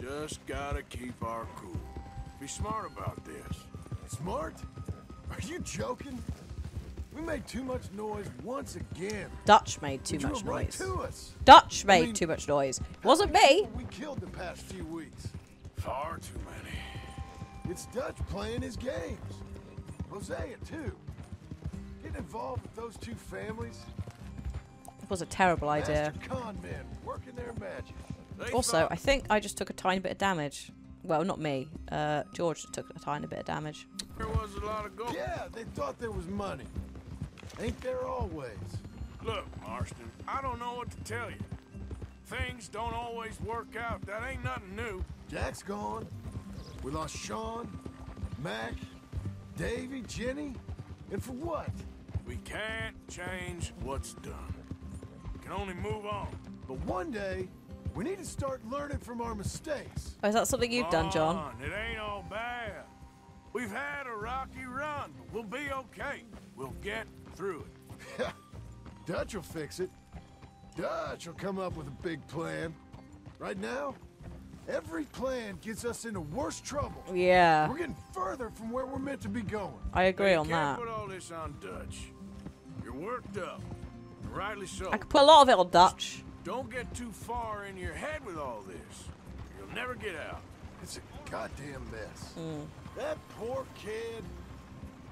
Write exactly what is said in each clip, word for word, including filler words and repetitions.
Just gotta keep our cool. Be smart about this. Smart? Are you joking? We made too much noise once again. Dutch made too much noise. Dutch made too much noise. Wasn't me. We killed the past few weeks. Far too many. It's Dutch playing his games. Hosea too. Getting involved with those two families. It was a terrible idea. Con men working their magic. They also, I think I just took a tiny bit of damage. Well, not me. Uh, George took a tiny bit of damage. There was a lot of gold. Yeah, they thought there was money. Ain't there always? Look, Marston, I don't know what to tell you. Things don't always work out. That ain't nothing new. Jack's gone. We lost Sean, Mac, Davey, Jenny. And for what? We can't change what's done. We can only move on. But one day, we need to start learning from our mistakes. Oh, is that something you've done, John? It ain't all bad. We've had a rocky run, but we'll be okay. We'll get through it. Dutch will fix it. Dutch will come up with a big plan. Right now, every plan gets us into worse trouble. Yeah. We're getting further from where we're meant to be going. I agree on that. Can't put all this on Dutch. You're worked up. Rightly so. I could put a lot of it on Dutch. Don't get too far in your head with all this. You'll never get out. It's a goddamn mess. Mm. That poor kid.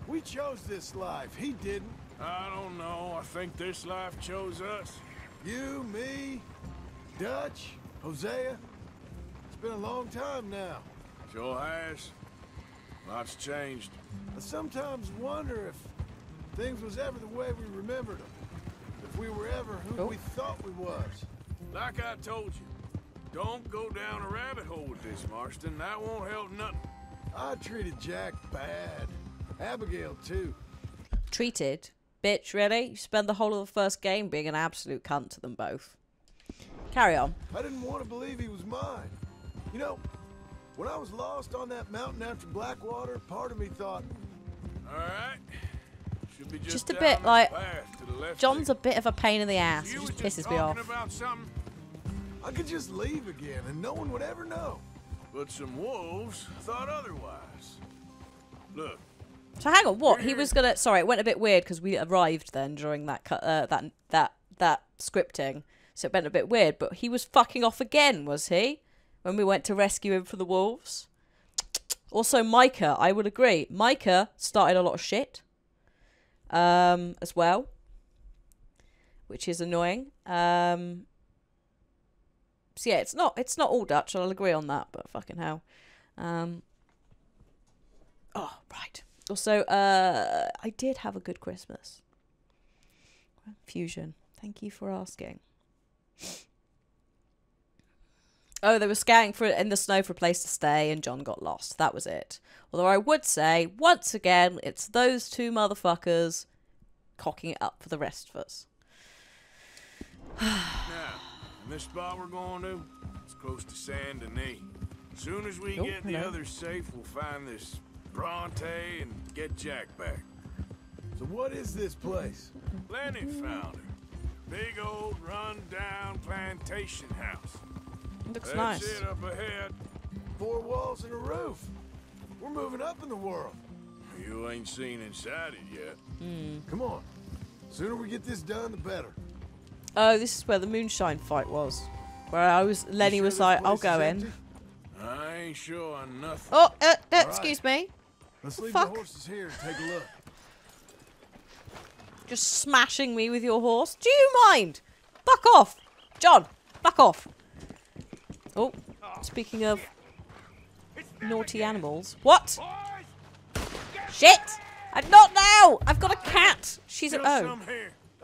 We chose this life. He didn't. I don't know. I think this life chose us. You, me, Dutch, Hosea. It's been a long time now. Sure has. Lots changed. I sometimes wonder if things was ever the way we remembered them. We were ever who oh. we thought we was. Like I told you, don't go down a rabbit hole with this, Marston. That won't help nothing. I treated Jack bad. Abigail, too. Treated? Bitch, really? You spent the whole of the first game being an absolute cunt to them both. Carry on. I didn't want to believe he was mine. You know, when I was lost on that mountain after Blackwater, part of me thought... All right. Just, just a bit like John's a bit of a pain in the ass. It just pisses me off. I could just leave again and no one would ever know. But some wolves thought otherwise. Look. So hang on, what he was gonna? Sorry, it went a bit weird because we arrived then during that uh, that that that scripting, so it went a bit weird. But he was fucking off again, was he? When we went to rescue him from the wolves. Also, Micah, I would agree. Micah started a lot of shit. Um, as well, which is annoying. Um, so yeah, it's not it's not all Dutch. I'll agree on that, but fucking hell. Um, oh right. Also, uh, I did have a good Christmas. Fusion, thank you for asking. Oh, they were scouting for in the snow for a place to stay, and John got lost. That was it. Although I would say, once again, it's those two motherfuckers cocking it up for the rest of us. Now, in this spot we're going to, it's close to Saint Denis. As soon as we oh, get hello. the others safe, we'll find this Bronte and get Jack back. So what is this place? Lenny found it. Big old run-down plantation house. Looks nice. That's it up ahead. Four walls and a roof. We're moving up in the world. You ain't seen inside it yet. Mm. Come on. Sooner we get this done, the better. Oh, this is where the moonshine fight was. Where I was, Lenny was like, "I'll go in." I ain't sure on nothing. Oh, uh, uh, excuse me. Let's leave the horses here and take a look. Just smashing me with your horse? Do you mind? Fuck off, John. Fuck off. Oh, speaking of naughty animals. What? Shit! I'm not now! I've got a cat! She's at home.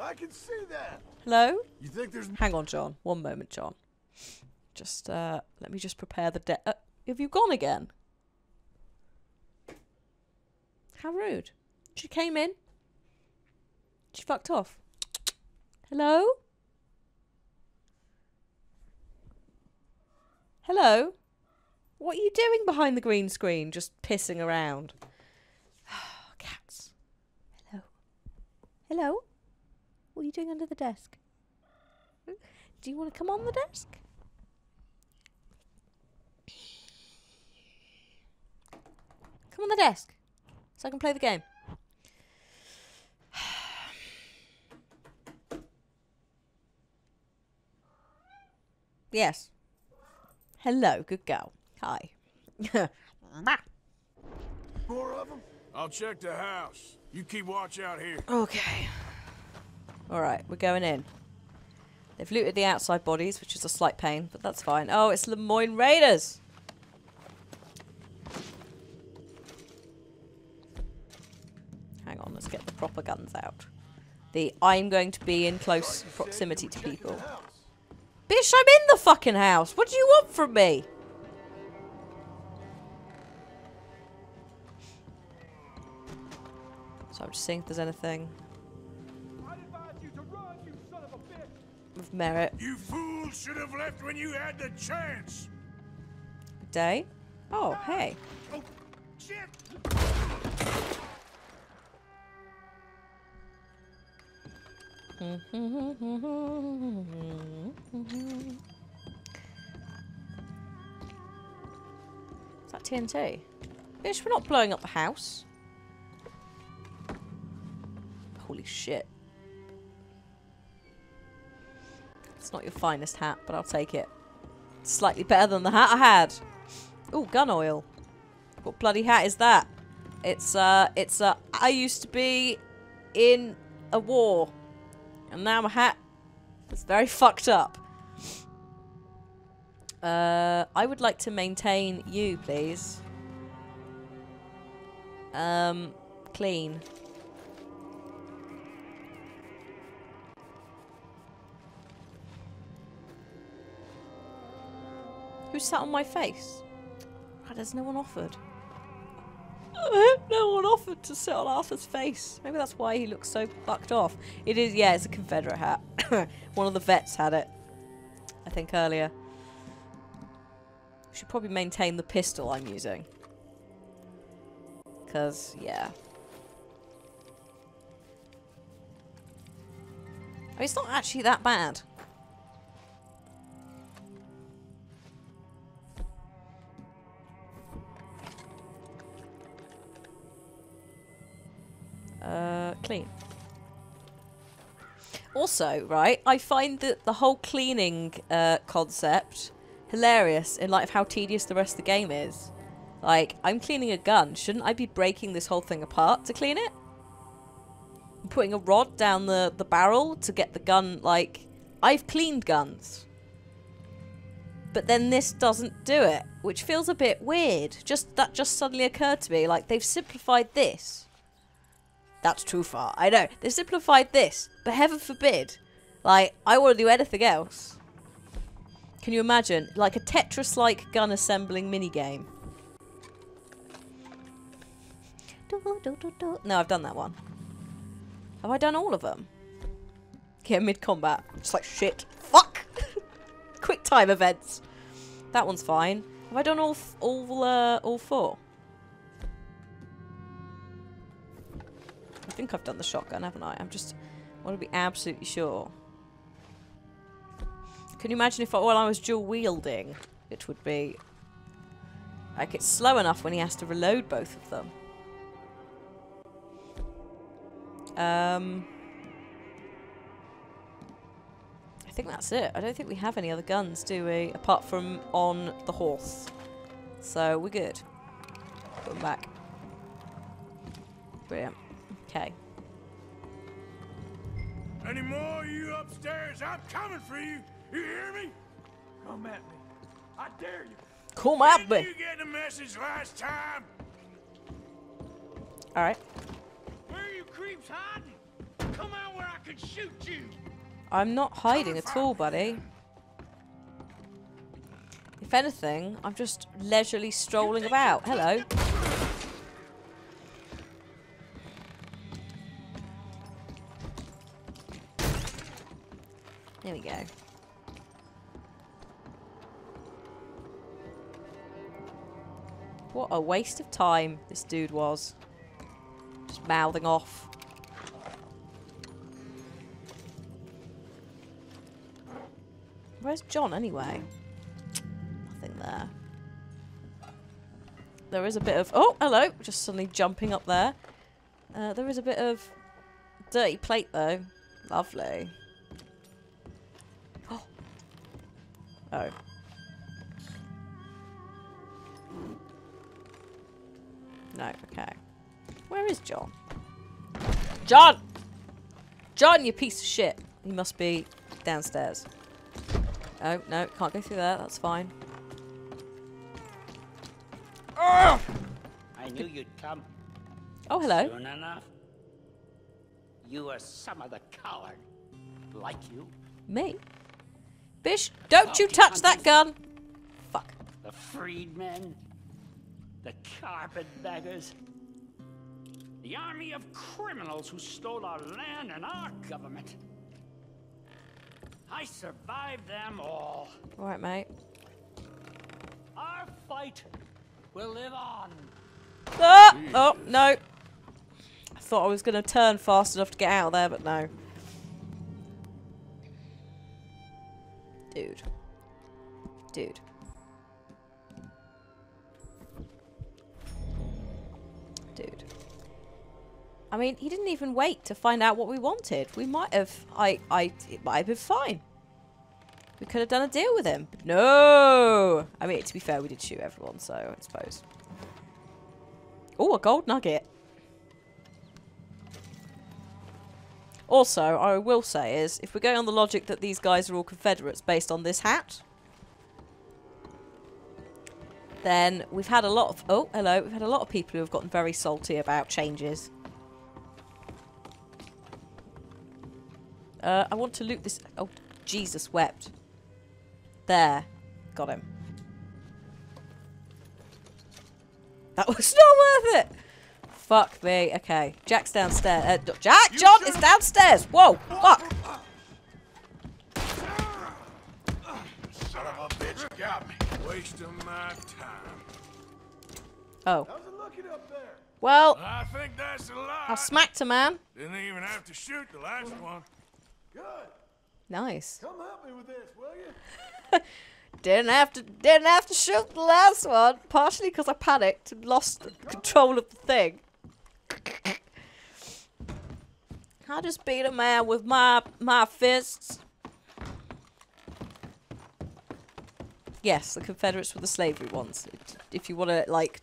I can see that. Hello? You think there's... Hang on, John. One moment, John. Just, uh, let me just prepare the de- uh, have you gone again? How rude. She came in. She fucked off. Hello? Hello? What are you doing behind the green screen? Just pissing around. Cats. Hello. Hello? What are you doing under the desk? Do you want to come on the desk? the desk so I can play the game. Yes. Hello, good girl. Hi. More of them? I'll check the house. You keep watch out here. Okay. Alright, we're going in. They've looted the outside bodies, which is a slight pain, but that's fine. Oh, it's Lemoyne Raiders! Hang on, let's get the proper guns out. The I'm going to be in close proximity to people. Bitch, I'm in the fucking house! What do you want from me? So I'm just seeing if there's anything of merit. You fools should have left when you had the chance. Day? Oh, hey. Oh, shit. Is that T N T? Bitch, we're not blowing up the house. Holy shit. It's not your finest hat, but I'll take it. It's slightly better than the hat I had. Ooh, gun oil. What bloody hat is that? It's, uh, it's, uh, I used to be in a war. And now my hat is very fucked up. Uh, I would like to maintain you, please. Um, clean. Who sat on my face? Oh, there's no one offered. No one offered to sit on Arthur's face. Maybe that's why he looks so fucked off. It is, yeah, it's a Confederate hat. One of the vets had it, I think, earlier. We should probably maintain the pistol I'm using. Because, yeah. I mean, it's not actually that bad. Uh, clean. Also, right, I find that the whole cleaning uh, concept hilarious in light of how tedious the rest of the game is. Like, I'm cleaning a gun. Shouldn't I be breaking this whole thing apart to clean it? I'm putting a rod down the, the barrel to get the gun, like... I've cleaned guns. But then this doesn't do it, which feels a bit weird. Just that just suddenly occurred to me. Like, they've simplified this. That's too far. I know. They've simplified this, but heaven forbid. Like, I want to do anything else. Can you imagine? Like a Tetris-like gun assembling minigame. No, I've done that one. Have I done all of them? Yeah, mid-combat. Just like, shit. Fuck! Quick time events. That one's fine. Have I done all, f all, uh, all four? I think I've done the shotgun, haven't I? I'm just... I want to be absolutely sure. Can you imagine if I, while I was dual-wielding? It would be... Like, it's slow enough when he has to reload both of them. Um... I think that's it. I don't think we have any other guns, do we? Apart from on the horse. So, we're good. Put them back. Brilliant. Okay. Any more you upstairs? I'm coming for you. You hear me? Come at me. I dare you. Come at me. Did you get the message last time? All right. Where are you creeps hiding? Come out where I can shoot you. I'm not hiding at all, buddy. If anything, I'm just leisurely strolling about. Hello. There we go. What a waste of time this dude was. Just mouthing off. Where's John anyway? Nothing there. There is a bit of... Oh, hello! Just suddenly jumping up there. Uh, there is a bit of dirty plate, though. Lovely. Oh. Oh. No, okay. Where is John? John! John, you piece of shit! He must be downstairs. Oh, no, can't go through there. That's fine. I knew you'd come. Oh, hello. Soon enough. You are some other coward. Like you. Me? Bish, don't you touch that gun! Fuck. The freedmen. The carpetbaggers. The army of criminals who stole our land and our government. I survived them all. All right, mate. Our fight will live on. Ah! Oh, no. I thought I was going to turn fast enough to get out of there, but no. Dude. Dude. Dude. I mean, he didn't even wait to find out what we wanted. We might have... I... I... It might have been fine. We could have done a deal with him. No! I mean, to be fair, we did shoot everyone, so I suppose. Oh, a gold nugget. Also, I will say is, if we're going on the logic that these guys are all Confederates based on this hat... Then we've had a lot of... Oh, hello. We've had a lot of people who have gotten very salty about changes. Uh, I want to loot this... Oh, Jesus wept. There. Got him. That was not worth it! Fuck me. Okay. Jack's downstairs. Uh, Jack! John is downstairs! Whoa! Fuck! Son of a bitch got me. Wasting my time. Oh. Well, I think that's a lie. I smacked a man. Didn't even have to shoot the last one. Good. Nice. Come help me with this, will you? didn't have to didn't have to shoot the last one, partially because I panicked and lost control of the thing. I just beat a man with my my fists. Yes, the Confederates were the slavery ones. If you want to, like,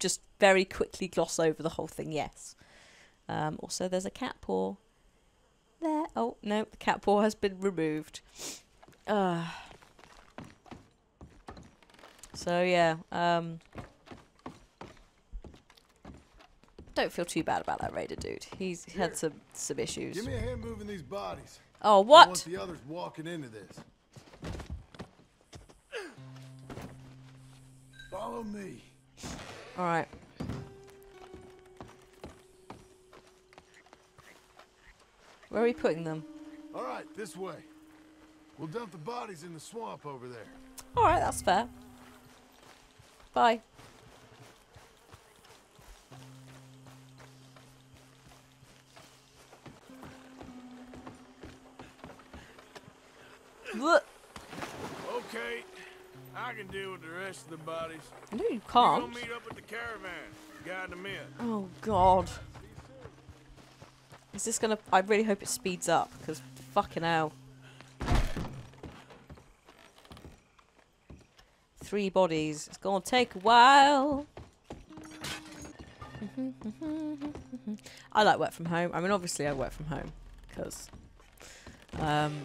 just very quickly gloss over the whole thing, yes. Um, also, there's a cat paw. There. Oh, no, the cat paw has been removed. Uh. So, yeah. Um, don't feel too bad about that raider dude. He's Here. had some, some issues. Give me a hand moving these bodies. Oh, what? I want the others walking into this. Follow me. All right. Where are we putting them? All right, this way. We'll dump the bodies in the swamp over there. All right, that's fair. Bye. Okay. I can deal with the rest of the bodies. No, you can't. We'll meet up at the caravan. Guide them in. Oh, God. Is this gonna... I really hope it speeds up, because fucking hell. Three bodies. It's gonna take a while. I like work from home. I mean, obviously I work from home, because... Um...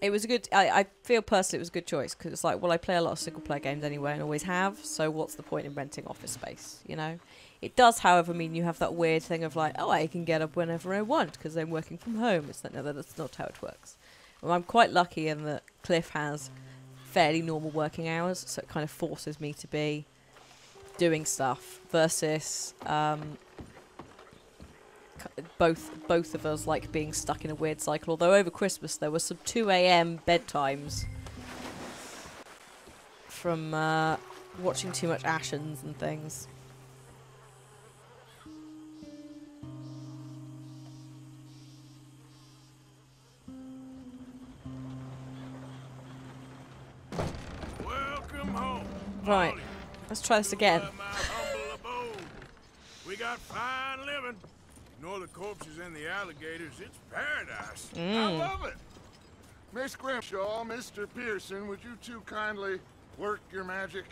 It was a good... I, I feel personally it was a good choice, because it's like, well, I play a lot of single-player games anyway and always have, so what's the point in renting office space, you know? It does, however, mean you have that weird thing of like, oh, I can get up whenever I want because I'm working from home. It's like, no, that's not how it works. Well, I'm quite lucky in that Cliff has fairly normal working hours, so it kind of forces me to be doing stuff versus... Um, both both of us like being stuck in a weird cycle, although over Christmas there were some two A M bedtimes from uh, watching too much Ashens and things. Welcome home. Right. Let's try this again. We got fine living. Ignore the corpses and the alligators. It's paradise. Mm. I love it. Miss Grimshaw, Mister Pearson, would you two kindly work your magic?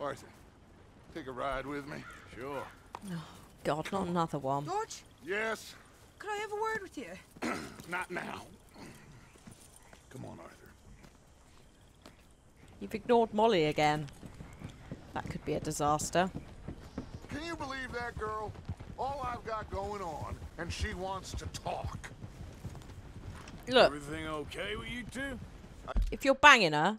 Arthur, take a ride with me. Sure. Oh, God, not another one. George? Yes? Could I have a word with you? Not now. Come on, Arthur. You've ignored Molly again. That could be a disaster. Can you believe that girl? All I've got going on, and she wants to talk. Look. Everything okay with you two? If you're banging her,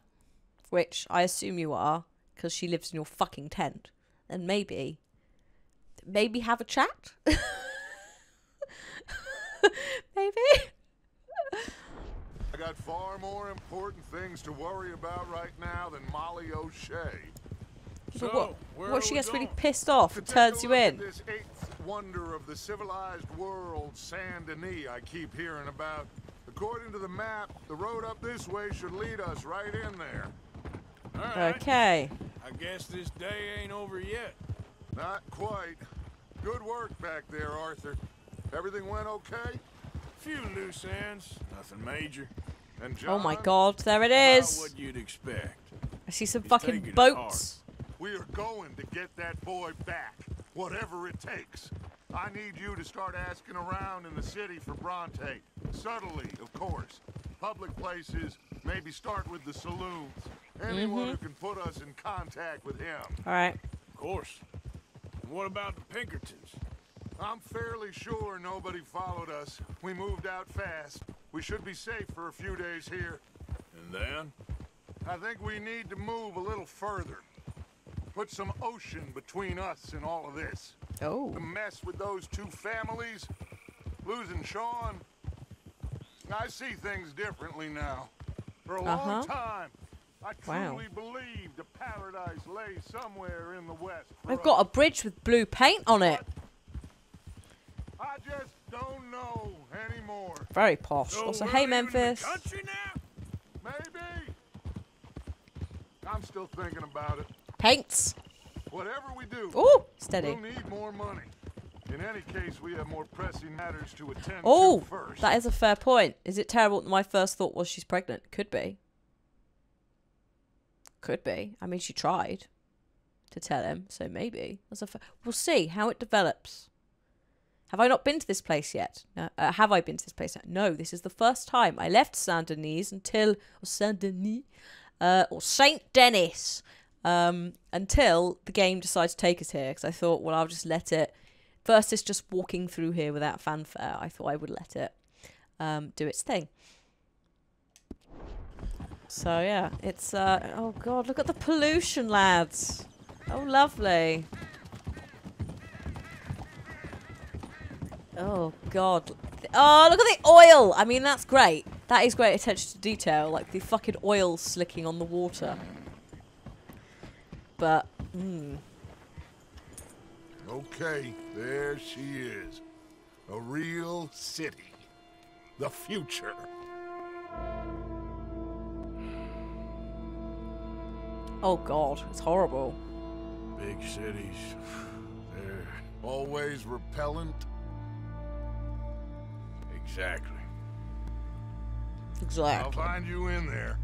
which I assume you are, because she lives in your fucking tent, then maybe, maybe have a chat? Maybe? I got far more important things to worry about right now than Molly O'Shea. So, what, where what she gets going? Really pissed off and turns you in. This eighth wonder of the civilized world, Saint Denis, I keep hearing about. According to the map, the road up this way should lead us right in there. All right. Okay. I guess this day ain't over yet. Not quite. Good work back there, Arthur. Everything went okay? Few loose ends, nothing major. And John, oh my God, there it is. What you'd expect. I see some He's fucking boats. We are going to get that boy back, whatever it takes. I need you to start asking around in the city for Bronte. Subtly, of course. Public places, maybe start with the saloons. Anyone mm-hmm. who can put us in contact with him. All right. Of course. And what about the Pinkertons? I'm fairly sure nobody followed us. We moved out fast. We should be safe for a few days here. And then? I think we need to move a little further. Put some ocean between us and all of this. Oh. The mess with those two families. Losing Sean. I see things differently now. For a uh-huh. long time, I truly wow. believed a paradise lay somewhere in the west. We've got a bridge with blue paint on it. But I just don't know anymore. Very posh. So also, hey Memphis. Country now? Maybe. I'm still thinking about it. Paints. Whatever we do. Ooh, steady. We'll need more money. In any case, we have more pressing matters to attend Ooh, to first. That is a fair point. Is it terrible that my first thought was she's pregnant? Could be. Could be. I mean, she tried to tell him, so maybe. That's a we'll see how it develops. Have I not been to this place yet? No. Uh, have I been to this place yet? No, this is the first time. I left Saint Denis until... Or Saint Denis? Uh, or Saint Denis. Um, until the game decided to take us here. Because I thought, well, I'll just let it... Versus just walking through here without fanfare. I thought I would let it um, do its thing. So, yeah. It's... Uh, oh, God. Look at the pollution, lads. Oh, lovely. Oh, God. Oh, look at the oil! I mean, that's great. That is great attention to detail. Like, the fucking oil slicking on the water. But... Mm. Okay, there she is. A real city. The future. Oh, God. It's horrible. Big cities. They're always repellent. Exactly. Exactly. I'll find you in there.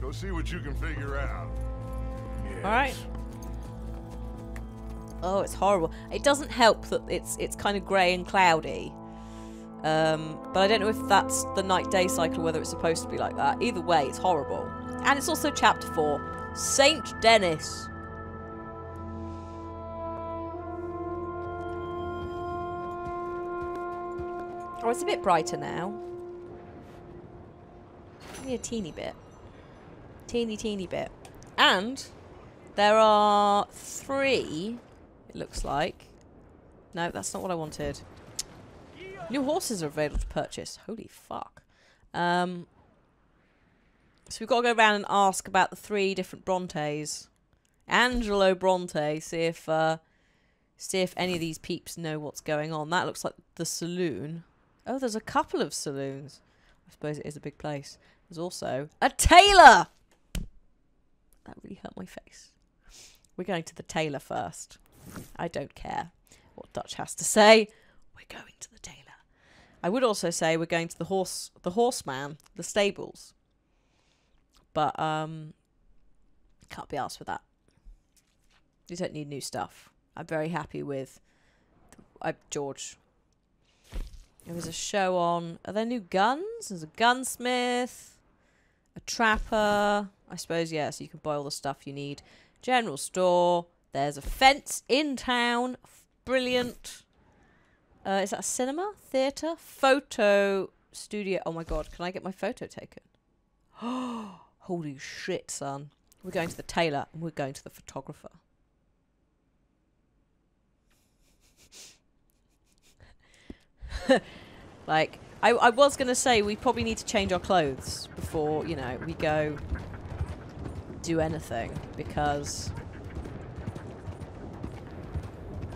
Go see what you can figure out. Yes. All right. Oh, it's horrible. It doesn't help that it's it's kind of grey and cloudy. Um, but I don't know if that's the night-day cycle, whether it's supposed to be like that. Either way, it's horrible. And it's also Chapter four. Saint Denis. Oh, it's a bit brighter now. Only a teeny bit. Teeny, teeny bit. And there are three... It looks like. No, that's not what I wanted. New horses are available to purchase. Holy fuck. Um, so we've got to go around and ask about the three different Brontes. Angelo Bronte. See if uh, see if any of these peeps know what's going on. That looks like the saloon. Oh, there's a couple of saloons. I suppose it is a big place. There's also a tailor! That really at my face. We're going to the tailor first. I don't care what Dutch has to say. We're going to the tailor. I would also say we're going to the horse, the horseman, the stables. But um, can't be arsed with that. You don't need new stuff. I'm very happy with uh, George. There was a show on. Are there new guns? There's a gunsmith, a trapper. I suppose, yeah, so you can buy all the stuff you need. General store. There's a fence in town. Brilliant. Uh, is that a cinema? Theatre? Photo studio. Oh my god, can I get my photo taken? Oh, holy shit, son. We're going to the tailor and we're going to the photographer. Like, I, I was going to say we probably need to change our clothes before, you know, we go do anything, because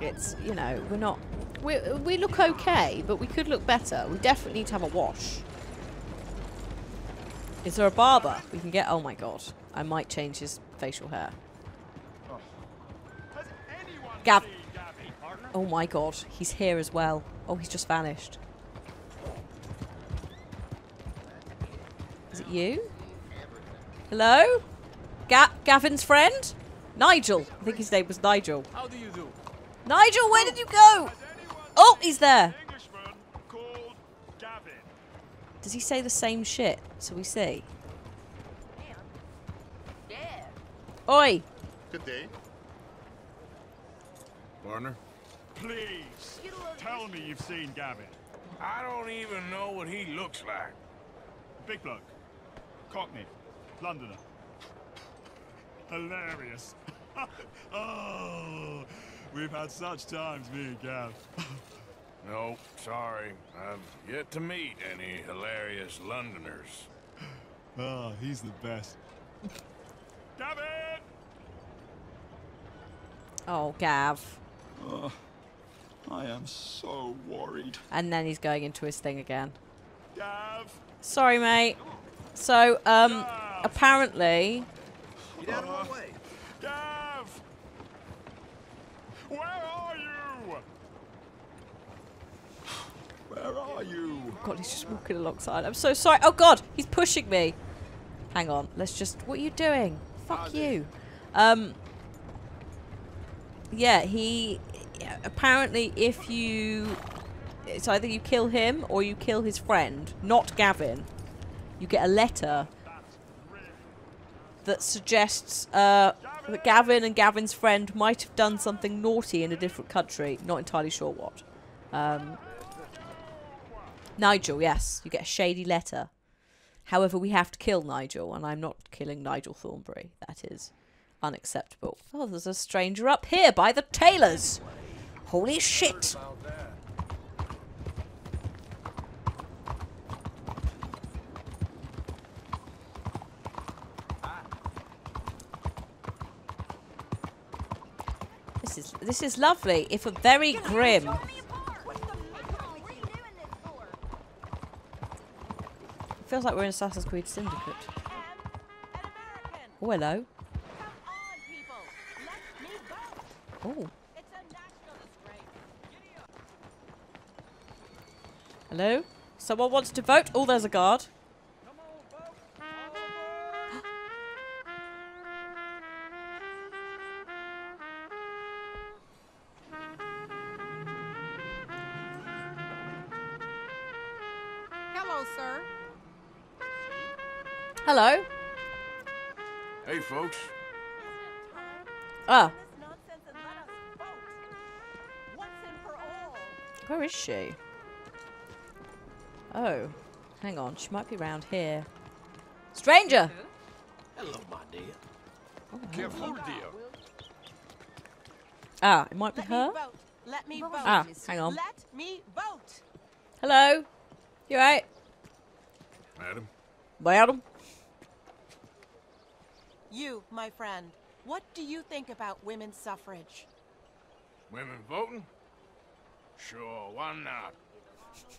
it's, you know, we're not... We, we look okay, but we could look better. We definitely need to have a wash. Is there a barber we can get? Oh my god. I might change his facial hair. Oh. Gav. Oh my god. He's here as well. Oh, he's just vanished. Is it you? Hello? Ga Gavin's friend? Nigel. I think his name was Nigel. How do you do? Nigel, where did you go? Oh, he's there. Englishman called Gavin. Does he say the same shit? So we see. Yeah. Oi. Good day. Warner. Please tell me you've seen Gavin. I don't even know what he looks like. Big bloke. Cockney. Londoner. Hilarious. Oh. We've had such times, me and Gav. No, sorry. I've yet to meet any hilarious Londoners. Oh, he's the best. Gavin! Oh, Gav. Oh, I am so worried. And then he's going into his thing again. Gav! Sorry, mate. So, um, Gav. apparently... Get out of my way. Gav! Where are you? Where are you? Oh god, he's just walking alongside. I'm so sorry. Oh god, he's pushing me. Hang on. Let's just... What are you doing? Fuck you. Um. Yeah, he... Apparently, if you... It's either you kill him or you kill his friend. Not Gavin. You get a letter that suggests... Uh, that Gavin and Gavin's friend might have done something naughty in a different country. Not entirely sure what. Um, Nigel, yes. You get a shady letter. However, we have to kill Nigel, and I'm not killing Nigel Thornbury. That is unacceptable. Oh, there's a stranger up here by the tailors. Holy shit. This is, this is lovely, if a very grim. It feels like we're in Assassin's Creed Syndicate. Oh, hello. Oh. Hello? Someone wants to vote? Oh, there's a guard. Hello. Hey, folks. Ah. Where is she? Oh, hang on. She might be round here. Stranger. Hello, my dear. Oh, hello. Ah, it might be her. Let me vote. Ah, hang on. Let me vote. Hello. You right? Madam. Madam. You, my friend, what do you think about women's suffrage? Women voting? Sure, why not?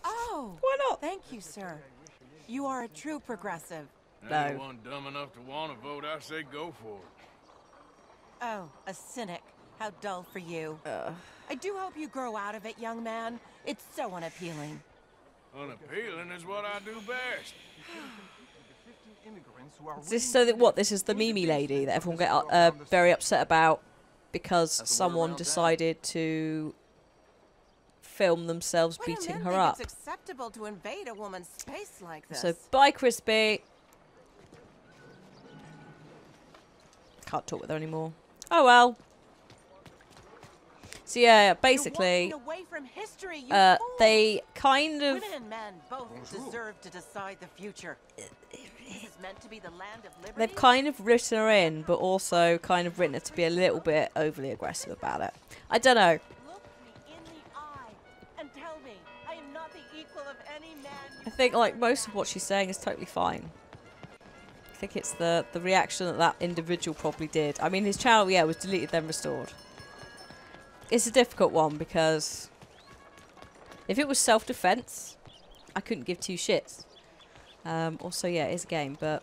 Oh, why not? Thank you, sir. You are a true progressive. Anyone dumb enough to want to vote, I say go for it. Oh, a cynic. How dull for you. Uh. I do hope you grow out of it, young man. It's so unappealing. Unappealing is what I do best. Is this so that what? This is the Mimi lady that everyone get uh, very upset about because someone decided to film themselves beating her up. It's acceptable to invade a woman's space like this. So bye, Crispy. Can't talk with her anymore. Oh well. So yeah, basically, history, uh, they kind of. Women and men both deserve to decide the future. This is meant to be the land of liberty. They've kind of written her in, but also kind of written her to be a little bit overly aggressive about it. I don't know. Look me in the eye and tell me I am not the equal of any man. I think like most of what she's saying is totally fine. I think it's the the reaction that that individual probably did. I mean, his channel, yeah, was deleted then restored. It's a difficult one because if it was self-defense, I couldn't give two shits. Um, also, yeah, it is a game, but...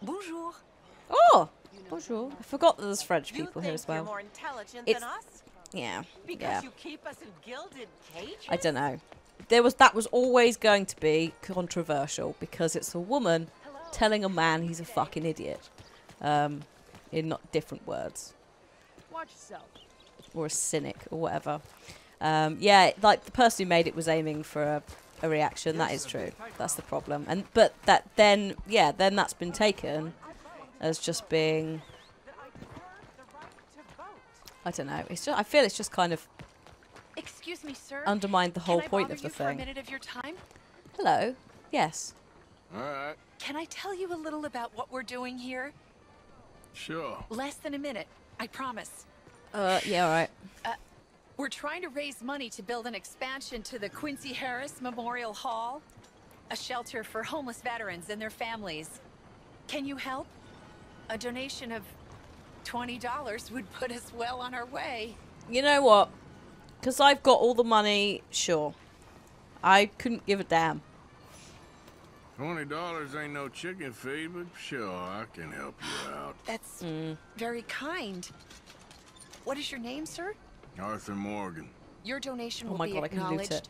Bonjour. Oh! Bonjour. I forgot that there's French people here as well. More intelligent than us? Yeah. Because yeah. You keep us in gilded cages? I don't know. There was That was always going to be controversial because it's a woman Hello. telling a man he's a fucking idiot. Um, in not different words. Watch yourself. Or a cynic or whatever. Um, yeah, like the person who made it was aiming for a, a reaction. That is true. That's the problem. And but that then, yeah, then that's been taken as just being. I don't know. It's just. I feel it's just kind of. Excuse me, sir. Undermined the whole point of the thing. Can I bother you for a minute of your time? Hello. Yes. All right. Can I tell you a little about what we're doing here? Sure. Less than a minute, I promise. Uh, yeah, all right. Uh, we're trying to raise money to build an expansion to the Quincy Harris Memorial Hall, a shelter for homeless veterans and their families. Can you help? A donation of twenty dollars would put us well on our way. You know what? Because I've got all the money, sure. I couldn't give a damn. twenty dollars ain't no chicken feed, but sure, I can help you out. That's mm. very kind. What is your name, sir? Arthur Morgan. Your donation will be acknowledged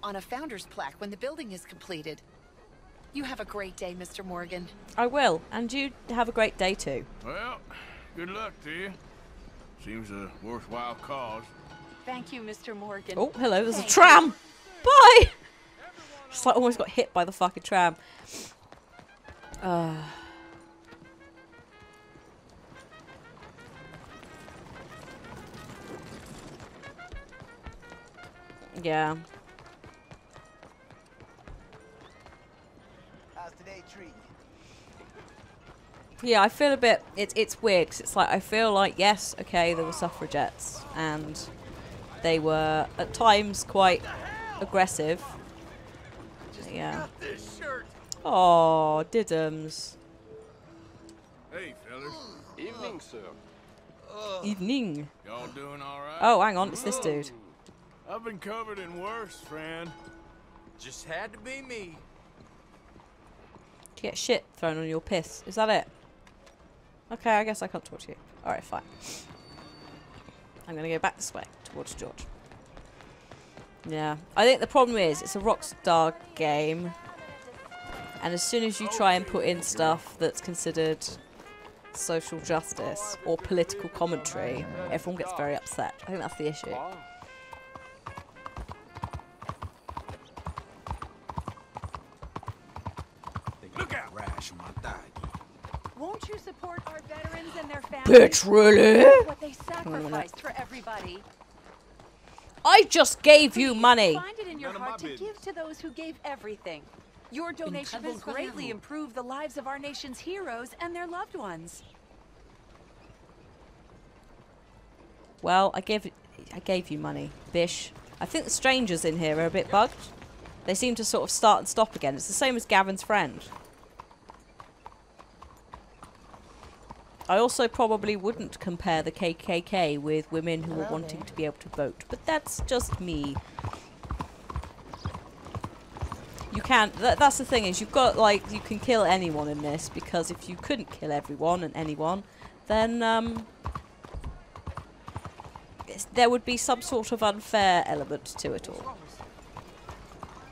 on a founder's plaque when the building is completed. You have a great day, Mister Morgan. I will, and you have a great day too. Well, good luck to you. Seems a worthwhile cause. Thank you, Mister Morgan. Oh, hello, there's a tram! Bye! Just like almost got hit by the fucking tram. Uh... Yeah. How's today treating you? Yeah, I feel a bit. It's it's weird. 'Cause it's like I feel like yes, okay, there were suffragettes and they were at times quite aggressive. Yeah. Oh, diddums. Hey, fellas. Evening, sir. Uh, Evening. Y'all doing all right? Oh, hang on, it's this dude. I've been covered in worse, friend. Just had to be me. Get shit thrown on your piss. Is that it? Okay, I guess I can't talk to you. Alright, fine. I'm gonna go back this way, towards George. Yeah. I think the problem is, it's a Rockstar game. And as soon as you try and put in stuff that's considered social justice or political commentary, everyone gets very upset. I think that's the issue. Won't you support our veterans and their families? Bitch, really? What they sacrificed for everybody. I just gave you money. Find it in your heart to give to those who gave everything. Your donation will greatly improve the lives of our nation's heroes and their loved ones. Well, I gave I gave you money, bish. I think the strangers in here are a bit bugged. They seem to sort of start and stop again. It's the same as Gavin's friend. I also probably wouldn't compare the K K K with women who are wanting to be able to vote, but that's just me. You can't. Th that's the thing is, you've got like you can kill anyone in this, because if you couldn't kill everyone and anyone, then um, it's, there would be some sort of unfair element to it all.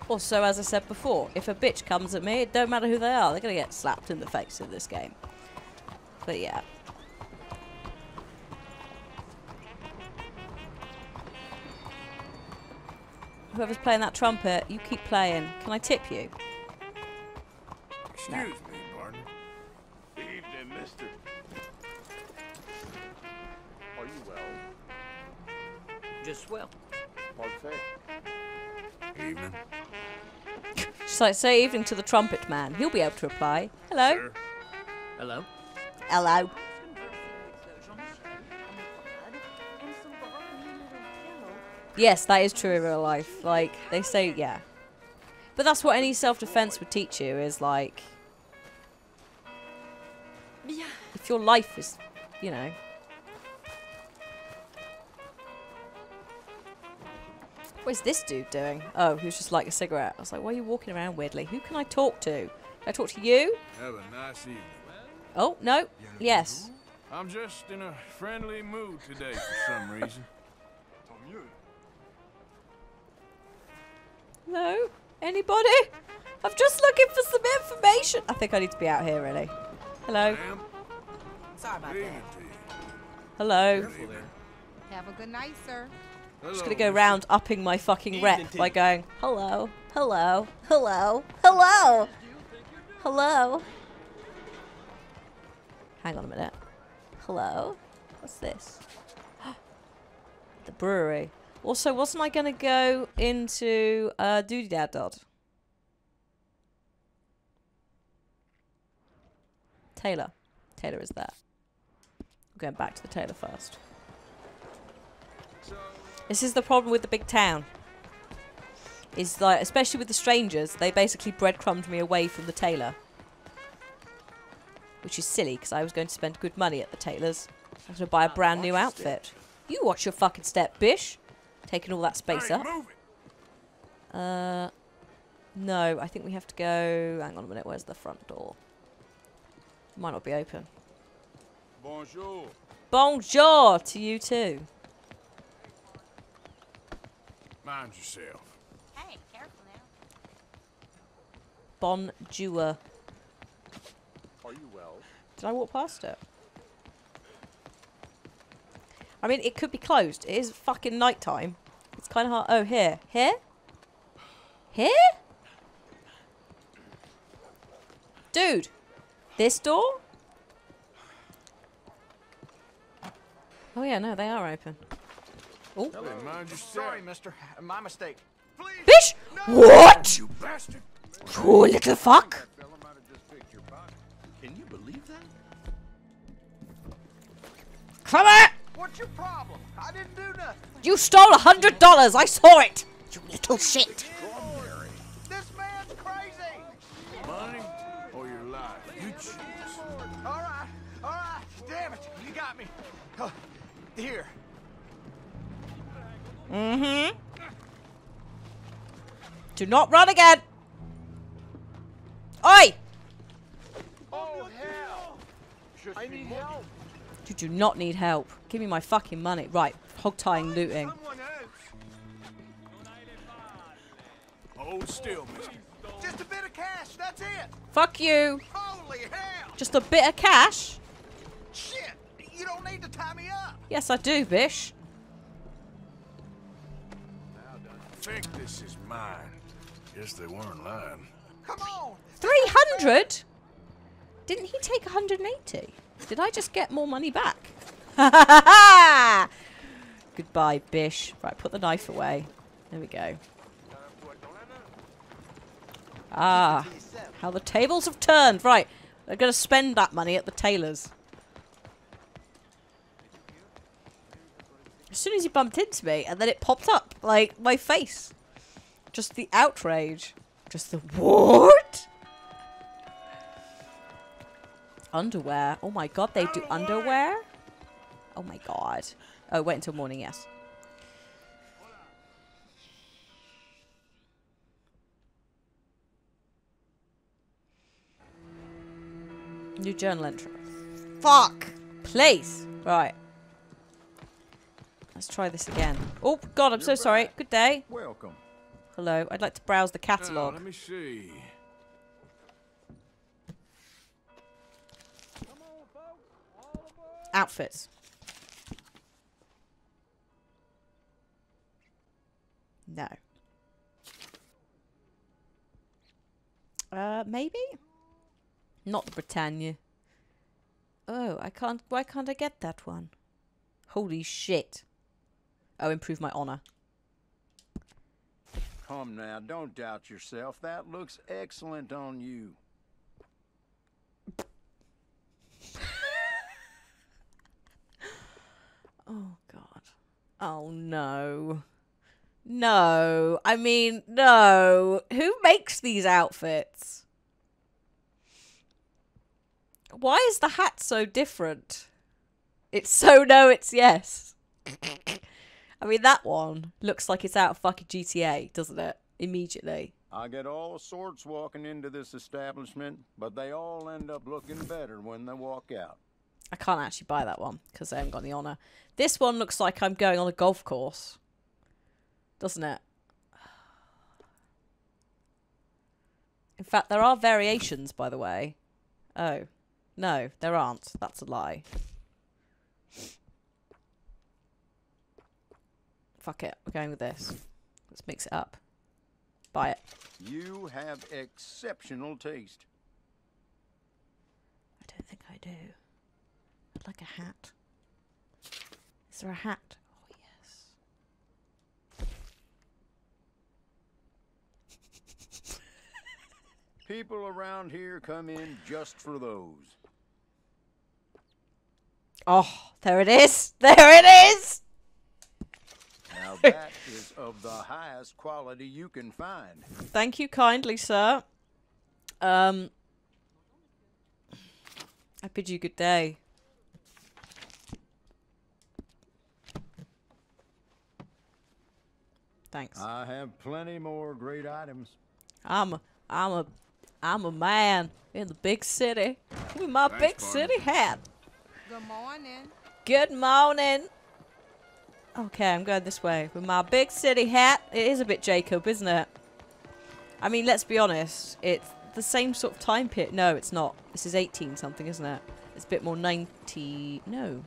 Also, as I said before, if a bitch comes at me, it don't matter who they are, they're gonna get slapped in the face in this game. But yeah. Whoever's playing that trumpet, you keep playing. Can I tip you? Excuse no. me, Martin. Evening, mister. Are you well? Just well. Perfect. Evening. Just like, say evening to the trumpet man. He'll be able to reply. Hello. Sure. Hello. Hello. Yes, that is true in real life. Like, they say, yeah. But that's what any self-defense would teach you, is like... If your life is, you know... What's this dude doing? Oh, he was just lighting a cigarette. I was like, why are you walking around weirdly? Who can I talk to? Can I talk to you? Have a nice evening. Oh, no. Yes. I'm just in a friendly mood today for some reason. No? Anybody? I'm just looking for some information. I think I need to be out here, really. Hello. Sorry about that. Hello. Have a good night, sir. I'm just going to go round upping my fucking rep by going, hello, hello, hello, hello, hello. Hang on a minute. Hello? What's this? The brewery. Also, wasn't I going to go into uh, Doody Dad Dodd? Taylor. Taylor is there. I'm going back to the Taylor first. This is the problem with the big town. Is like, especially with the strangers, they basically breadcrumbed me away from the Taylor. Which is silly, because I was going to spend good money at the Taylor's. I was going to buy a brand new outfit. You watch your fucking step, bish. Taking all that space up. Uh, no, I think we have to go... Hang on a minute, where's the front door? Might not be open. Bonjour. Bonjour to you too. Mind yourself. Hey, careful now. Bonjour. Are you well? Did I walk past it? I mean, it could be closed. It is fucking night time. It's kind of hard. Oh, here. Here? Here? Dude. This door? Oh, yeah, no, they are open. Oh. Sorry, mister. My mistake. Bitch! No. What? You bastard. Poor little fuck. Can you believe that? Come on! What's your problem? I didn't do nothing. You stole a hundred dollars. I saw it. You little shit. This man's crazy. Money or your life. You choose. All right. All right. Damn it. You got me. Oh, here. Mm-hmm. Do not run again. Oi. Oh, hell. I need help. You do not need help. Give me my fucking money. Right, hog-tying, looting. Hold still, mister. Just a bit of cash, that's it. Fuck you. Holy hell. Just a bit of cash? Shit, you don't need to tie me up. Yes, I do, bish. I think this is mine. Guess they weren't lying. Come on. three hundred? Didn't he take one hundred eighty? Did I just get more money back? Ha ha ha ha! Goodbye, bish. Right, put the knife away. There we go. Ah, how the tables have turned. Right, they're going to spend that money at the tailor's. As soon as he bumped into me, and then it popped up, like, my face. Just the outrage. Just the what? Underwear. Oh my god, they do underwear? Oh my god. Oh, wait until morning, yes. New journal entry. Fuck! Please! Right. Let's try this again. Oh, God, I'm so sorry. Good day. Welcome. Hello. I'd like to browse the catalogue. Let me see. Outfits. No. Uh, maybe? Not Britannia. Oh, I can't... Why can't I get that one? Holy shit. Oh, improve my honour. Come now, don't doubt yourself. That looks excellent on you. Oh, God. Oh, no. No. I mean, no. Who makes these outfits? Why is the hat so different? It's so no, it's yes. I mean, that one looks like it's out of fucking G T A, doesn't it? Immediately. I get all sorts walking into this establishment, but they all end up looking better when they walk out. I can't actually buy that one because I haven't got the honour. This one looks like I'm going on a golf course, doesn't it? In fact, there are variations, by the way. Oh. No, there aren't. That's a lie. Fuck it. We're going with this. Let's mix it up. Buy it. You have exceptional taste. I don't think I do. I'd like a hat. Is there a hat? Oh, yes. People around here come in just for those. Oh, there it is. There it is. Now that is of the highest quality you can find. Thank you kindly, sir. Um, I bid you good day. Thanks. I have plenty more great items. I'm a, I'm a, I'm a man in the big city with my Thanks, big partner. city hat. Good morning. Good morning. Okay, I'm going this way with my big city hat. It is a bit Jacob, isn't it? I mean, let's be honest. It's the same sort of time period. No, it's not. This is eighteen something, isn't it? It's a bit more ninety. No.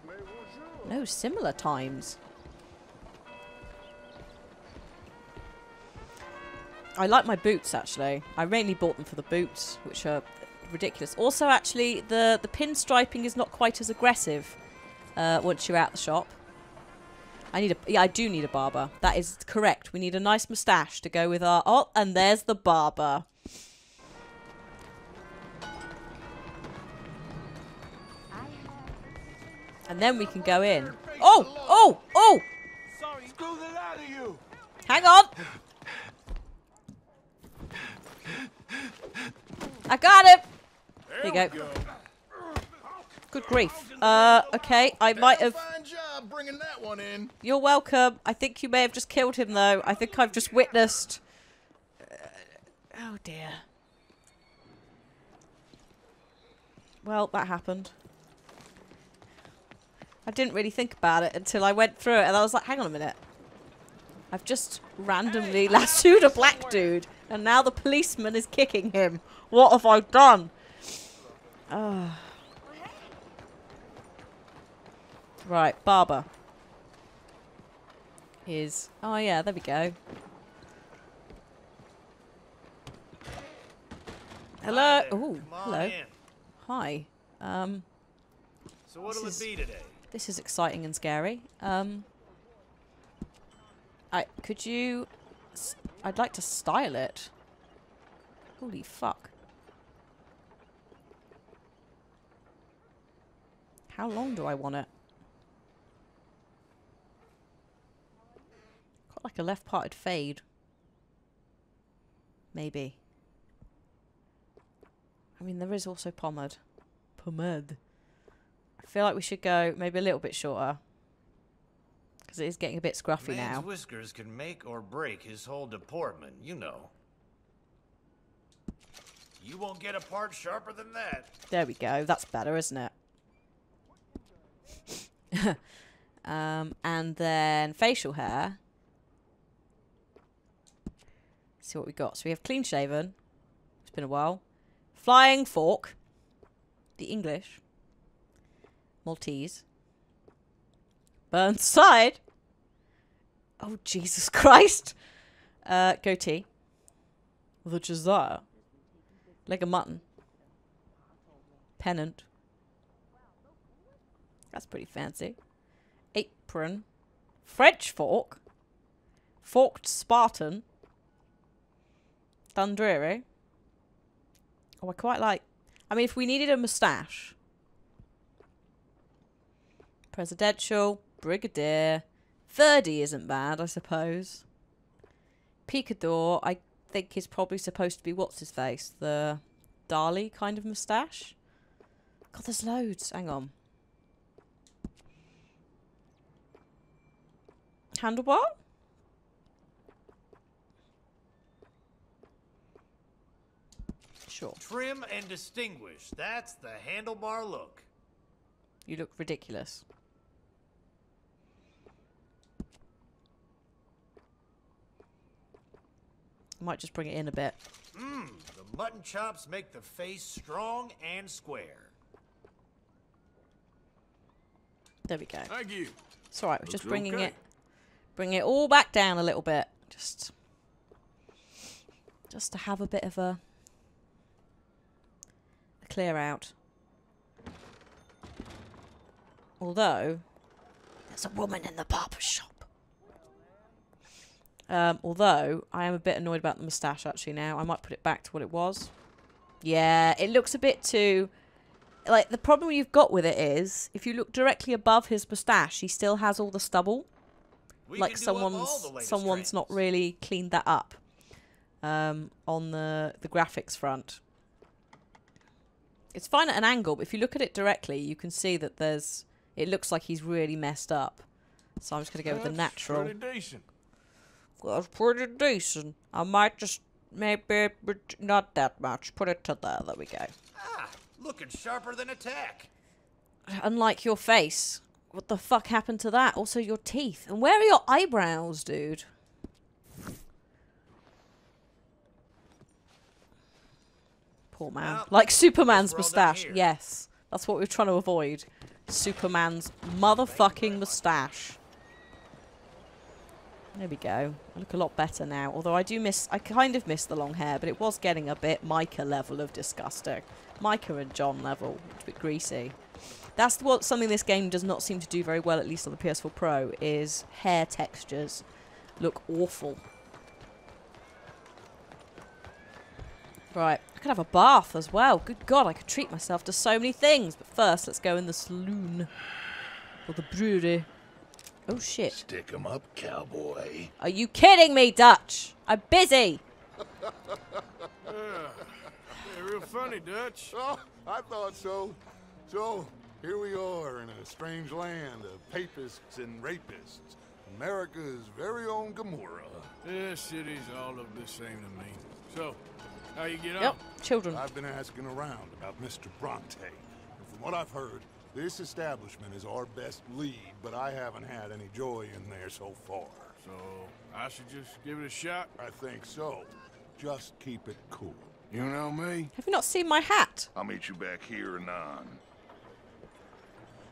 No, similar times. I like my boots, actually. I mainly bought them for the boots, which are ridiculous. Also, actually, the, the pinstriping is not quite as aggressive uh, once you're out the shop. I need a... Yeah, I do need a barber. That is correct. We need a nice moustache to go with our... Oh, and there's the barber. And then we can go in. Oh! Oh! Oh! Screw the lot of you! Hang on! I got him! There, there you go. go. Good grief. Uh, okay, I might have... Fine job bringing that one in. You're welcome. I think you may have just killed him, though. I think I've just witnessed... Uh, oh, dear. Well, that happened. I didn't really think about it until I went through it, and I was like, hang on a minute. I've just randomly hey, lassoed a black somewhere. dude, and now the policeman is kicking him. What have I done? Oh. Right, barber. Is oh yeah, there we go. Hello. Oh, hello. Hi. Um. So what'll it be today? This is exciting and scary. Um. I could you? I'd like to style it. Holy fuck! How long do I want it? Got like a left-parted fade. Maybe. I mean, there is also pomade. Pomade. I feel like we should go maybe a little bit shorter. Because it is getting a bit scruffy now. Man's whiskers can make or break his whole deportment, you know. You won't get a part sharper than that. There we go. That's better, isn't it? um, and then facial hair. Let's see what we got. So we have clean shaven. It's been a while. Flying fork. The English. Maltese. Burnside. Oh, Jesus Christ. Uh, goatee. The Josiah. Leg of mutton. Pennant. That's pretty fancy. Apron. French fork. Forked Spartan. Dundreary. Oh, I quite like... I mean, if we needed a moustache. Presidential. Brigadier. Verdi isn't bad, I suppose. Picador, I think, is probably supposed to be what's-his-face? The Dali kind of moustache? God, there's loads. Hang on. Handlebar? Sure. Trim and distinguished. That's the handlebar look. You look ridiculous. Might just bring it in a bit. Mmm, the mutton chops make the face strong and square. There we go. Thank you. It's alright, we're Looks just bringing okay. it bring it all back down a little bit. Just just to have a bit of a, a clear out. Although there's a woman in the barber shop. Um, although, I am a bit annoyed about the moustache, actually, now. I might put it back to what it was. Yeah, it looks a bit too... Like, the problem you've got with it is, if you look directly above his moustache, he still has all the stubble. We like, someone's someone's trends. Not really cleaned that up um, on the, the graphics front. It's fine at an angle, but if you look at it directly, you can see that there's... It looks like he's really messed up. So I'm just going to go That's with the natural... Pretty decent. That's pretty decent. I might just maybe not that much. Put it to there. There we go. Ah, looking sharper than a tack. Unlike your face. What the fuck happened to that? Also your teeth. And where are your eyebrows, dude? Poor man. Well, like Superman's moustache. Yes. That's what we're trying to avoid. Superman's motherfucking moustache. There we go. I look a lot better now. Although I do miss... I kind of miss the long hair, but it was getting a bit Micah level of disgusting. Micah and John level. It's a bit greasy. That's what something this game does not seem to do very well, at least on the P S four Pro, is hair textures look awful. Right. I could have a bath as well. Good God, I could treat myself to so many things. But first, let's go in the saloon. Or the brewery. Oh, shit. Stick 'em up, cowboy. Are you kidding me, Dutch? I'm busy. Yeah. Yeah, real funny, Dutch. Oh, I thought so. So, here we are in a strange land of papists and rapists. America's very own Gomorrah. This city's all of the same to me. So, how you get on? Yep, children. I've been asking around about Mister Bronte. And from what I've heard, this establishment is our best lead, but I haven't had any joy in there so far. So, I should just give it a shot? I think so. Just keep it cool. You know me? Have you not seen my hat? I'll meet you back here anon.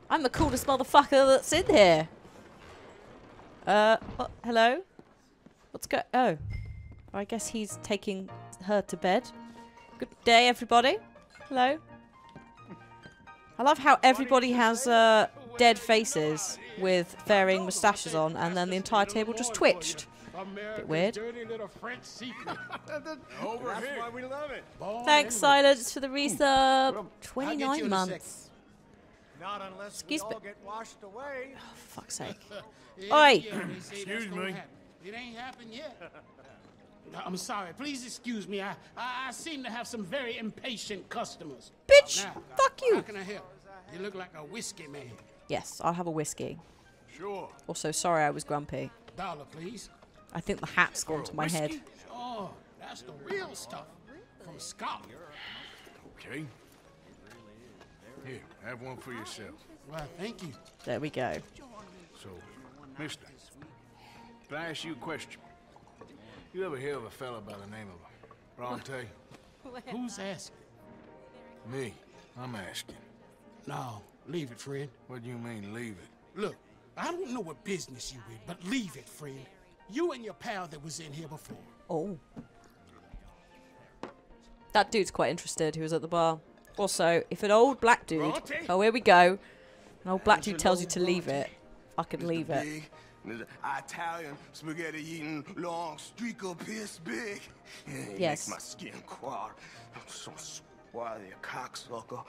I'm the coolest motherfucker that's in here. Uh, what, hello? What's go- oh. I guess he's taking her to bed. Good day, everybody. Hello. I love how everybody has uh, dead faces with varying moustaches on, and then the entire table just twitched. Bit weird. Thanks, Silence, for the resub. Twenty-nine months. Excuse me. Oh, for fuck's sake! Oi! Excuse me. It ain't happened yet. I'm sorry. Please excuse me. I, I I seem to have some very impatient customers. Bitch! Now, fuck you! How can I help? You look like a whiskey man. Yes, I'll have a whiskey. Sure. Also, sorry I was grumpy. Dollar, please. I think the hat's gone to my whiskey? head. Oh, that's the real stuff. from Scotland. Okay. Here, have one for yourself. Well, thank you. There we go. So, mister, can I ask you a question? You ever hear of a fella by the name of Bronte? Who's asking? Me. I'm asking. No, leave it, friend. What do you mean, leave it? Look, I don't know what business you in, but leave it, friend. You and your pal that was in here before. Oh. That dude's quite interested, who was at the bar. Also, if an old black dude... Bronte? Oh, here we go. An old black dude tells you to leave it. I can Mister leave it. Big, Italian spaghetti eating long streak of piss big. It yes. Makes my skin crawl. I'm so swarthy, a cocksucker.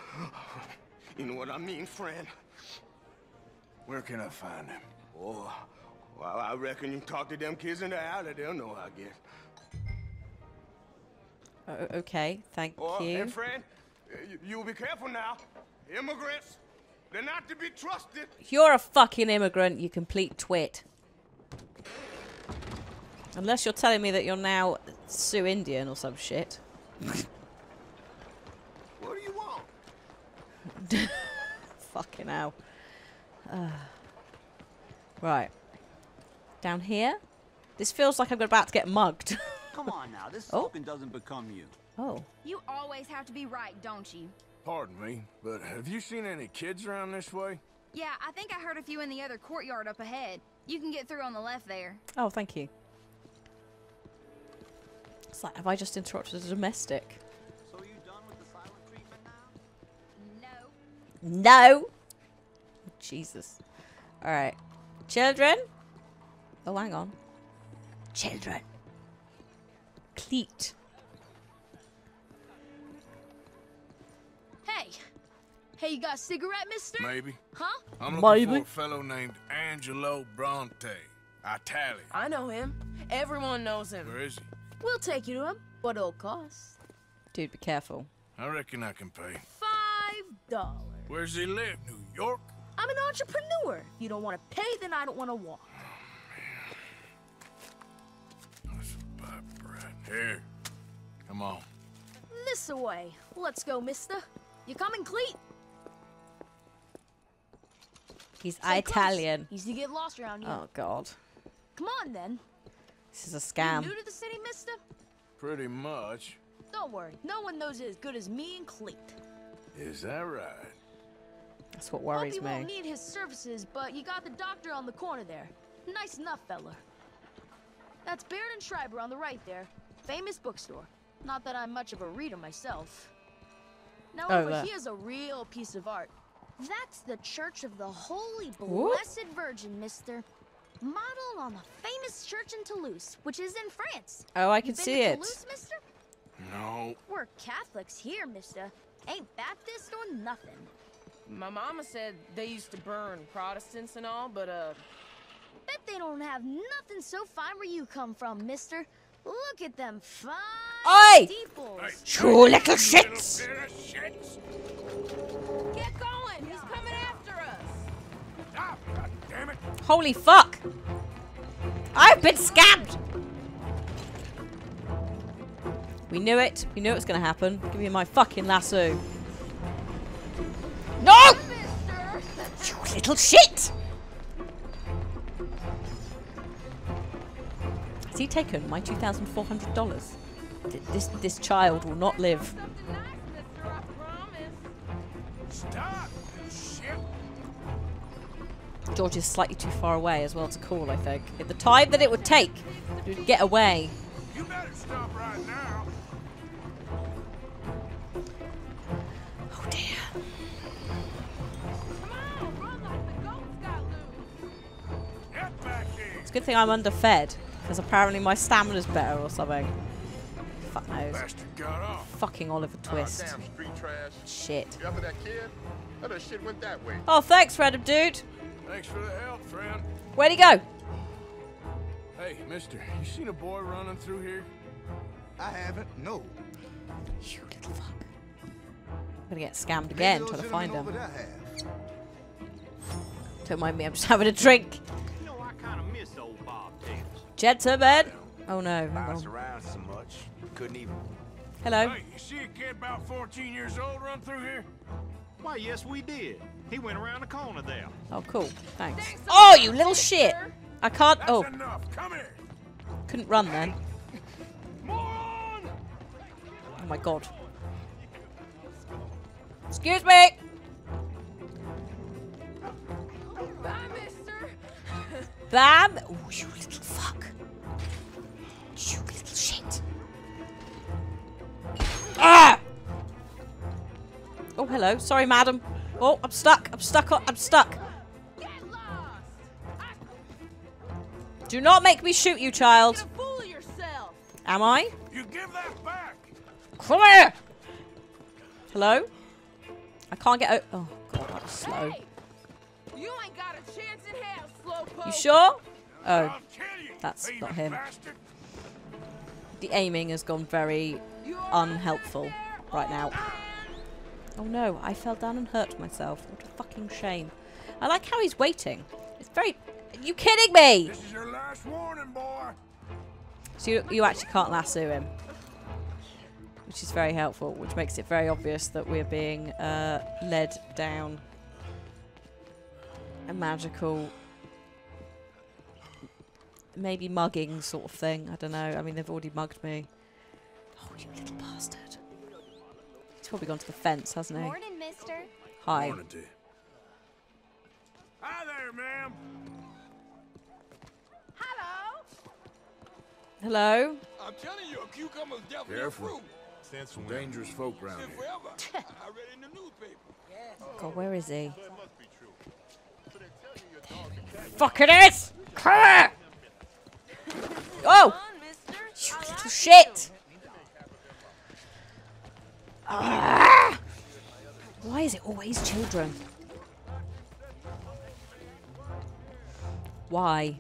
You know what I mean, friend? Where can I find him? Oh, well, I reckon you talk to them kids in the alley. They'll know, I guess. Oh, okay, thank oh, you. And friend, you, you'll be careful now. Immigrants, they're not to be trusted. You're a fucking immigrant, you complete twit. Unless you're telling me that you're now Sioux Indian or some shit. What do you want? Fucking hell. Uh, right. Down here? This feels like I'm about to get mugged. Come on now, this oh. Slogan doesn't become you. Oh. You always have to be right, don't you? Pardon me, but have you seen any kids around this way? Yeah, I think I heard a few in the other courtyard up ahead. You can get through on the left there. Oh, thank you. It's like, have I just interrupted a domestic? So are you done with the silent treatment now? No. No! Oh, Jesus. Alright. Children? Oh, hang on. Children. Cleat. Hey, hey, you got a cigarette, mister? Maybe. Huh? I'm looking for a fellow named Angelo Bronte, Italian. I know him. Everyone knows him. Where is he? We'll take you to him, but it'll cost. Dude, be careful. I reckon I can pay. Five dollars. Where's he live? New York. I'm an entrepreneur. You don't want to pay, then I don't want to walk. Here, come on. This away. Let's go, mister. You coming, Cleet? He's so Italian. Close. Easy to get lost around here. Oh God. Come on then. This is a scam. You new to the city, mister? Pretty much. Don't worry. No one knows it as good as me and Cleet. Is that right? That's what worries me. Hope you won't need his services, but you got the doctor on the corner there. Nice enough, fella. That's Baird and Schreiber on the right there. Famous bookstore. Not that I'm much of a reader myself. Now oh, over here's a real piece of art. That's the Church of the Holy Blessed Ooh. Virgin, mister. Modeled on the famous church in Toulouse, which is in France. Oh, I can see to it. Toulouse, mister? No. We're Catholics here, mister. Ain't Baptist or nothing. My mama said they used to burn Protestants and all, but uh bet they don't have nothing so fine where you come from, mister. Look at them fine Oi! steeples. True little shits. Get going. He's coming after us. Stop, God damn it. Holy fuck. I've been scammed. We knew it. We knew it was going to happen. Give me my fucking lasso. No! You little shit. Has he taken my two thousand four hundred dollars? This this child will not live. Stop, shit. George is slightly too far away as well to call, I think. At the time that it would take to get away. You better stop right now. Oh dear. Come on, run like the goats got loose. Get back here. It's a good thing I'm underfed. Because apparently my stamina's better or something. Fuck knows. Fucking Oliver Twist. Oh, damn street trash. Shit. You up with that kid? Oh, that shit went that way. Oh, thanks, random dude. Thanks for the help, friend. Where'd he go? Hey, mister, you seen a boy running through here? I haven't, no. You little fuck. I'm gonna get scammed again trying to find him. Don't mind me, I'm just having a drink. You know, I kind of miss old Bob Davis. Gentlemen! Oh no. Bounced around so much, couldn't even Hello. Hey, you see a kid about fourteen years old run through here? Why, yes, we did. He went around the corner there. Oh, cool. Thanks. Thanks oh, you little shit. Her. I can't. That's oh. Enough. Come here. Couldn't run then. Moron! Oh, my God. Excuse me. Bye, mister. Bam. Oh, you little fuck. You little shit. Ah! Oh, hello. Sorry, madam. Oh, I'm stuck. I'm stuck. I'm stuck. Get lost. I... Do not make me shoot you, child. You're gonna fool yourself. Am I? You give that back. Come here. Hello? I can't get out. Oh, God, that was slow. Hey, you ain't got a chance in hell, slowpoke. You sure? Oh, that's not him. The aiming has gone very unhelpful right now. Oh no, I fell down and hurt myself. What a fucking shame. I like how he's waiting. It's very... Are you kidding me? This is your last warning, boy. So you, you actually can't lasso him. Which is very helpful, which makes it very obvious that we're being uh, led down a magical... Maybe mugging sort of thing. I don't know. I mean, they've already mugged me. Oh, you little bastard. He's probably gone to the fence, hasn't he? Morning, mister. Hi. Morning, dear. Hi there, ma'am. Hello. Hello. I'm telling you, a cucumber's definitely careful. Fruit. Stands some dangerous folk around here. I read in the newspaper. God, where is he? That must be true. So they're telling your dog that fuck it is! Clear! Oh! You little shit! Ah! Why is it always children? Why?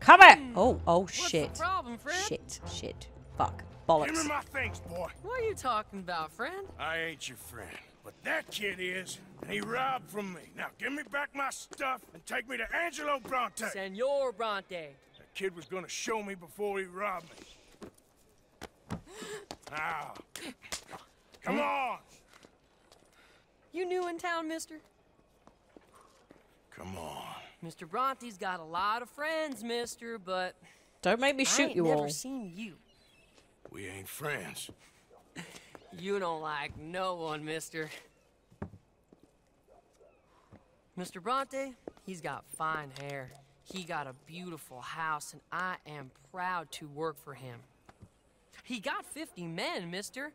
Come here! Oh, oh shit. What's the problem, friend? Shit, shit, fuck, bollocks. Give me my thanks, boy. What are you talking about, friend? I ain't your friend, but that kid is, and he robbed from me. Now give me back my stuff and take me to Angelo Bronte. Senor Bronte. That kid was gonna show me before he robbed me. Now, come on. You new in town, mister? Come on. Mister Bronte's got a lot of friends, mister, but... Don't make me shoot you all. I ain't never seen you. We ain't friends. You don't like no one, mister. Mister Bronte, he's got fine hair. He got a beautiful house, and I am proud to work for him. He got fifty men, mister.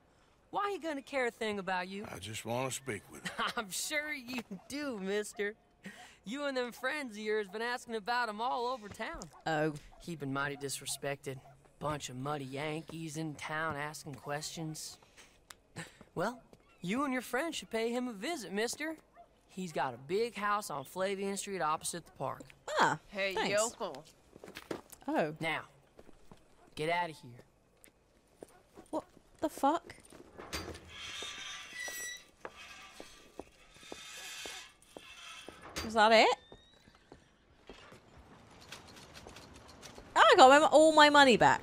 Why you gonna care a thing about you? I just want to speak with him. I'm sure you do, mister. You and them friends of yours been asking about him all over town. Oh. He been mighty disrespected. Bunch of muddy Yankees in town asking questions. Well, you and your friends should pay him a visit, mister. He's got a big house on Flavian Street opposite the park. Ah, hey, thanks. Yokel. Oh. Now, get out of here. What the fuck? Was that it? Oh, I got all my money back.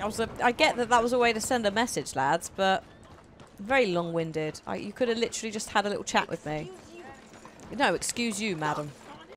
I, was a, I get that that was a way to send a message, lads, but very long-winded. You could have literally just had a little chat with me. No, excuse you, madam.